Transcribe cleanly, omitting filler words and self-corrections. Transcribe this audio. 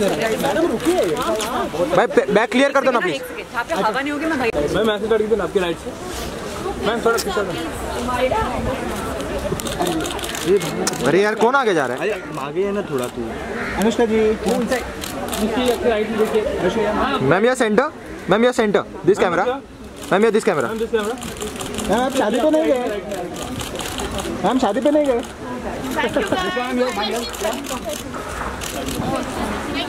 भाई back clear कर दो ना प्लीज। हवा नहीं होगी मैं भाई। मैं मैसेज कर देता हूं आपके राइट से। मैं थोड़ा पीछे हूं। अरे यार कौन आगे जा रहा है? आगे है ना थोड़ा तू। अनुष्का जी कौन सा इसकी आपके राइट में देखिए। मैम या सेंटर, मैम या सेंटर, दिस कैमरा, मैम या दिस कैमरा। मैम आप शादी पे नहीं गए? मैम शादी पे नहीं गए?